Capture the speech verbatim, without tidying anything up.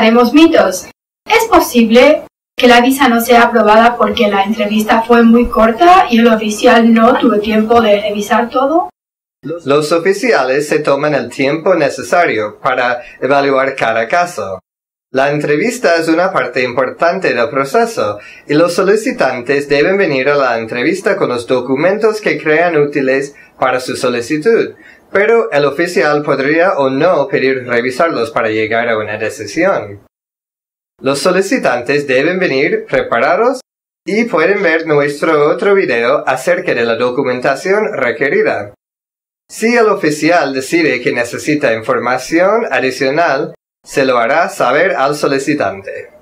desmenuzaremos mitos. Es posible que la visa no sea aprobada porque la entrevista fue muy corta y el oficial no tuvo tiempo de revisar todo. Los oficiales se toman el tiempo necesario para evaluar cada caso. La entrevista es una parte importante del proceso y los solicitantes deben venir a la entrevista con los documentos que crean útiles para su solicitud, pero el oficial podría o no pedir revisarlos para llegar a una decisión. Los solicitantes deben venir preparados y pueden ver nuestro otro video acerca de la documentación requerida. Si el oficial decide que necesita información adicional, se lo hará saber al solicitante.